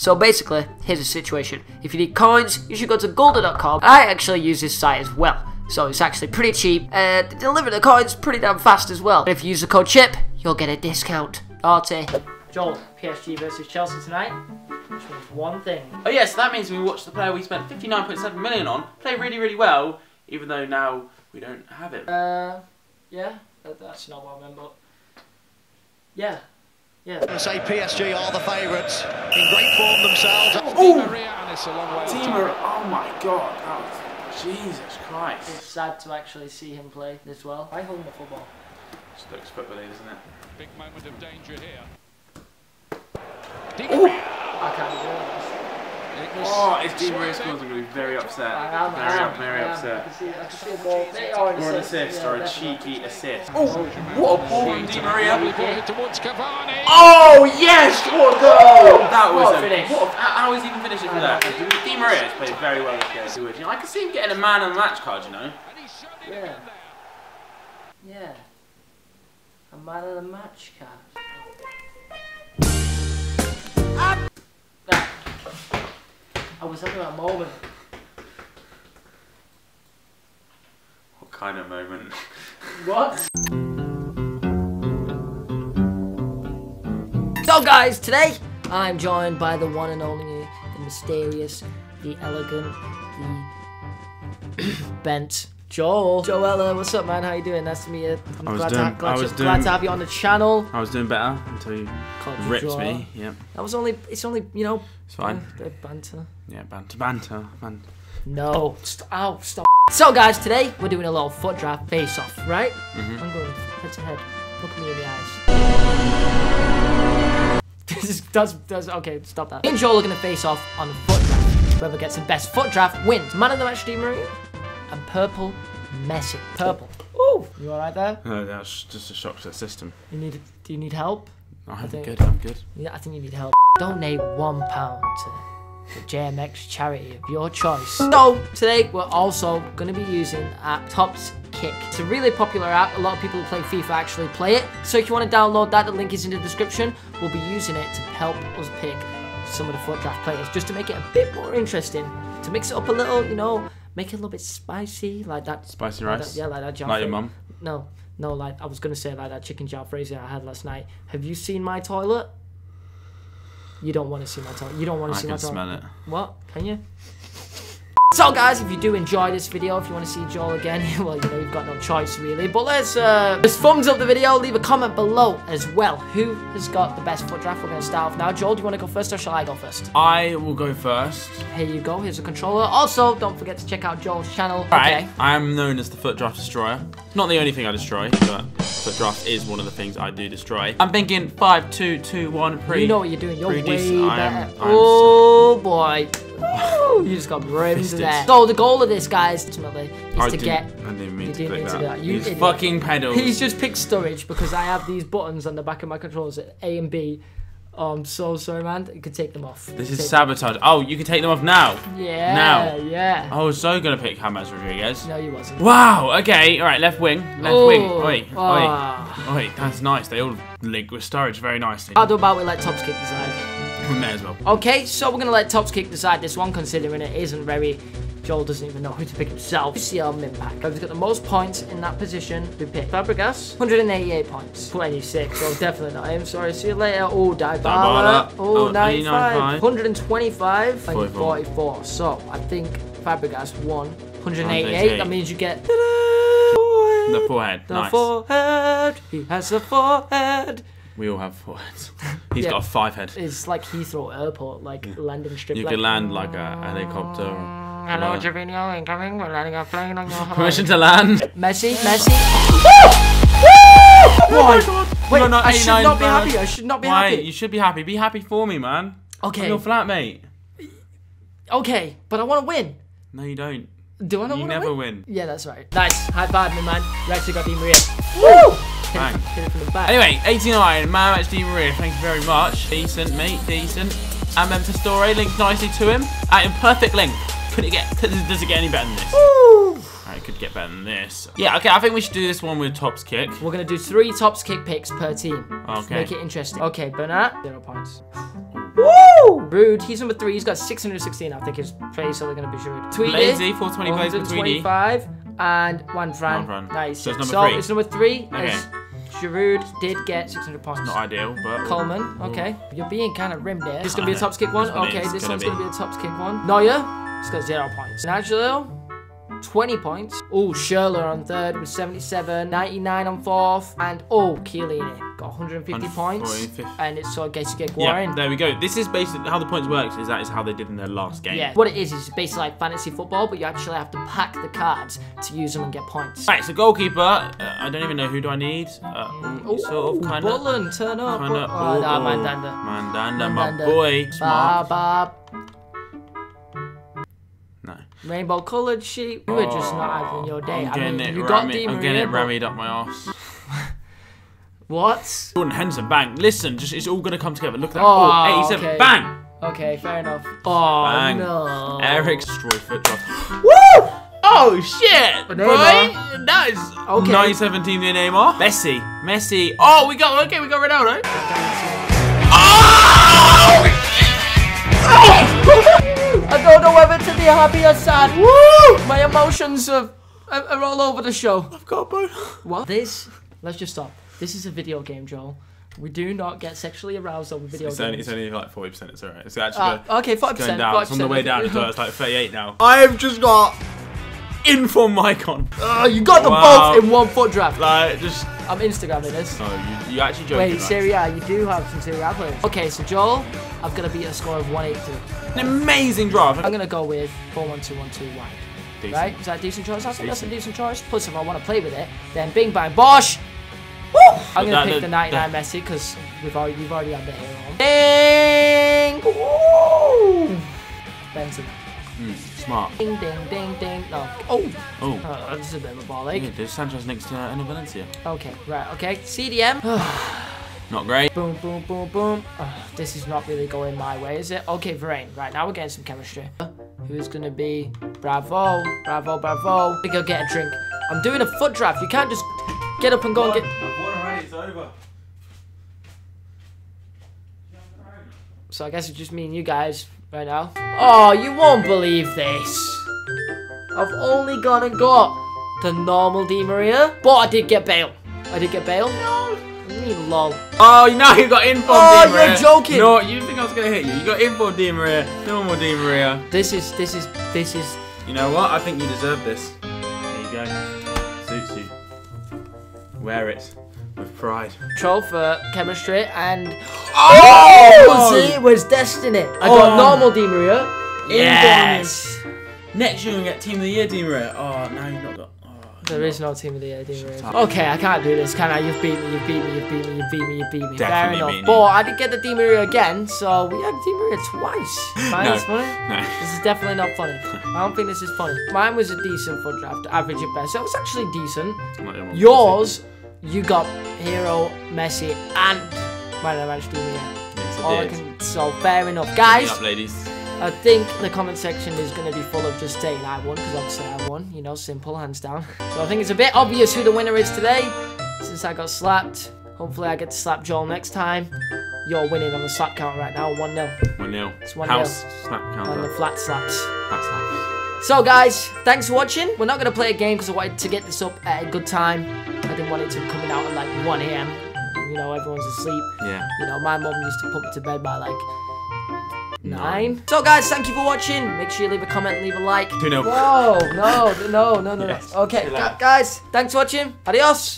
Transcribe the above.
So basically, here's the situation. If you need coins, you should go to goldah.com. I actually use this site as well, so it's actually pretty cheap, and they deliver the coins pretty damn fast as well. And if you use the code CHIP, you'll get a discount. RT. Joel, PSG versus Chelsea tonight, which means one thing. Oh yes, that means we watched the player we spent 59.7 million on play really, really well, even though now we don't have it. Yeah, that's not what I remember. Yeah. Yeah. Say PSG are the favourites, in great form themselves. Oh, Di Maria, oh my God, that was, Jesus Christ. It's sad to actually see him play as well. I hold my football. Just looks football, isn't it? Big moment of danger here. Di Maria. I can't do this. Oh, if Di Maria scores, I'm going to be very upset. I am very upset. I can see a ball. Or an assist, or a cheeky assist. Oh, what a ball from Di Maria. Oh yes! What a goal! That was a finish. How is he even finishing for that? Di Maria has played very well this game. I can see him getting a man of the match card, you know. Yeah. Yeah. A man of the match card. I was having that moment. What kind of moment? What? So guys, today I'm joined by the one and only, the mysterious, the elegant, the bent Joel. Joella, what's up, man? How you doing? Nice to meet you. I'm glad to have you on the channel. I was doing better until you ripped me. Yeah. That was only. It's only. You know. It's fine. A bit of banter. Yeah, banter. No. Ow, stop. So guys, today we're doing a little foot draft face-off, right? Mm-hmm. I'm going head to head. Look me in the eyes. Okay, stop that. Me and Joel are gonna face off on the foot draft. Whoever gets the best foot draft wins. Man of the match, Di Maria, and purple, Messi. Purple. Ooh, you all right there? No, that's just a shock to the system. You need? Do you need help? No, I'm good. Yeah, I think you need help. Donate £1 to the JMX charity of your choice. So today we're also gonna be using app Topps Kick. It's a really popular app. A lot of people who play FIFA actually play it. So if you want to download that, the link is in the description. We'll be using it to help us pick some of the foot draft players, just to make it a bit more interesting, to mix it up a little, you know, make it a little bit spicy, like that. Spicy rice? Yeah, like that. Like your mum? No, no, like I was gonna say like that chicken jalfrezi I had last night. Have you seen my toilet? You don't want to see my toilet. You don't want to see my toilet. I can smell it. What? Can you? So guys, if you do enjoy this video, if you want to see Joel again, well, you know, you've got no choice really, but let's just thumbs up the video, leave a comment below as well. Who has got the best foot draft? We're going to start off now. Joel, do you want to go first or shall I go first? I will go first. Here you go, here's a controller. Also, don't forget to check out Joel's channel. Right, okay. I am known as the foot draft destroyer. Not the only thing I destroy, but foot draft is one of the things I do destroy. I'm thinking 5-2-2-1, pretty. You know what you're doing, you're way decent. Better. Oh boy. Ooh, you just got rimmed there. So the goal of this, guys, ultimately, is I didn't mean to click that. You idiot. Fucking pedals. He's just picked storage because I have these buttons on the back of my controllers, A and B. Oh, I'm so sorry, man. You can take them off. This is sabotage. Oh, you can take them off now? Yeah. Now? Yeah. I was so going to pick James Rodriguez. No, you wasn't. Wow, okay. All right, left wing. Left wing. Oi, that's nice. They all link with storage very nicely. How about we let Topps Kick decide? We may as well. Okay, so we're gonna let Topps Kick decide this one, considering it isn't very. Joel doesn't even know who to pick himself. UCL min pack. Whoever's got the most points in that position, we pick Fabregas. 188 points. 26. Oh, definitely not him. Sorry. See you later. Oh, Di Maria. Oh, 95. 125. 44. So I think Fabregas won. 188. That means you get. The forehead. The forehead. He has a forehead. We all have four heads. He's got a 5 head. It's like Heathrow Airport, like landing strip. You can land like a helicopter. Hello, Gervinho, incoming. We're landing a plane on your home. Permission to land. Messi. Woo! Wait, I should not be happy. I should not be happy. Wait, you should be happy. Be happy for me, man. Okay. I'm your flatmate. Okay, but I want to win. No, you don't. Do I not want to win? You never win. Yeah, that's right. Nice. High five, my man. You actually got Di Maria. Woo! Hit it from the back. Anyway, 89, man match Di Maria, thank you very much. Decent, mate, decent. And then Pastore linked nicely to him. At imperfect link. Does it get any better than this? Ooh. It could get better than this. Yeah, okay, I think we should do this one with Topps Kick. We're gonna do 3 Topps Kick picks per team. Okay. Make it interesting. Okay, Bernard, 0 points. Woo! Rude. He's number 3. He's got 616. I think he's pretty solely going to be sure. Lazy. 420 plays for Tweedy. 25 and one run. Nice. So it's number 3. It's number 3. Okay. Giroud did get 600 points. Not ideal, but... Coleman. Okay. You're being kind of rimmed there. This is going to be a Topps Kick one. Okay, this one's going to be a Topps Kick one. Neuer. He's got 0 points. Nacho. 20 points. Oh, Sherler on 3rd with 77, 99 on 4th, and Kielini got 150 points. And it's so gets to get Guarin. Yeah, there we go. This is basically how the points works. Is that is how they did in their last game. Yeah. What it is basically like fantasy football, but you actually have to pack the cards to use them and get points. Right. So goalkeeper, I don't even know who do I need. Bullen, turn up. Mandanda, my boy. Smart. Rainbow coloured sheep. You were just not having your day. I'm getting it rammied up my arse. What? Jordan Henderson, bang. Listen, just it's all going to come together. Look at that. Oh, 87, okay. Bang. Okay, fair enough. Oh, bang. No. Eric's destroyed foot drop. Woo! Oh, shit, boy. That is 917 in Neymar. Messi. Oh, we got Ronaldo. Oh! I don't know whether to be happy or sad. Woo! My emotions are all over the show. I've got a bone. What? This, let's just stop. This is a video game, Joel. We do not get sexually aroused over video games. It's only like 40%, it's alright. It's actually okay, 5%. It's going down. 5%. It's on the way down as well, it's like 38 now. I've just got Inform Icon. You got them both in one foot draft. Like, just... I'm Instagramming this. No, you actually joking. Wait, Serie A, you do have some Serie A players. Okay, so Joel, I've got to beat a score of 182. An amazing draft. I'm going to go with 4-1-2-1-2 wide. Decent. Right? Is that a decent choice? I think that's a decent choice. Plus, if I want to play with it, then bing, bang, bosh! Woo! I'm going to pick the 99 Messi because we've already had the hero on. Ding! Woo! Benzema. Smart. Ding, ding, ding, ding. No. Oh, that's a bit of a ball ache. Yeah, there's Sanchez next to Valencia. Okay, right, okay. CDM. Not great. Boom, boom, boom, boom. This is not really going my way, is it? Okay, Varane. Right, now we're getting some chemistry. Who's going to be? Bravo. I think I'll get a drink. I'm doing a foot draft. You can't just get up and go and get... I've won already. It's over. So I guess it's just me and you guys right now. Oh, you won't believe this. I've only gone and got the normal Di Maria, but I did get Bale. No. Lol. Oh, now you got Inform Di Maria. Oh, you're joking. No, you think I was gonna hit you? You got Inform Di Maria, normal Di Maria. This is. You know what? I think you deserve this. There you go. Suits you. Wear it. With pride. Troll for chemistry and... Oh! It was destiny. I got normal Di Maria. Yes! Next you're going to get Team of the Year Di Maria. Oh, no, you've not got... There is no Team of the Year Di Maria. Okay, I can't do this, can I? You've beat me. Fair enough. But I did get the Di Maria again, so we had Di Maria twice. That's funny. No. This is definitely not funny. I don't think this is funny. Mine was a decent foot draft, average at best. So it was actually decent. Yours... You got Hero, Messi, and Man of the Match Di Maria. Yes, so fair enough, guys. Up, ladies. I think the comment section is going to be full of just saying I won because obviously I won. You know, simple, hands down. So I think it's a bit obvious who the winner is today, since I got slapped. Hopefully, I get to slap Joel next time. You're winning on the slap count right now, 1-0. 1-0. It's 1-0. House slap count. On the flat slaps. Flat slaps. So guys, thanks for watching. We're not going to play a game because I wanted to get this up at a good time. I didn't want it to be coming out at like 1 AM. You know, everyone's asleep. Yeah. You know, my mum used to put me to bed by like 9. So guys, thank you for watching. Make sure you leave a comment, leave a like. Whoa, no. Okay, guys, thanks for watching. Adios.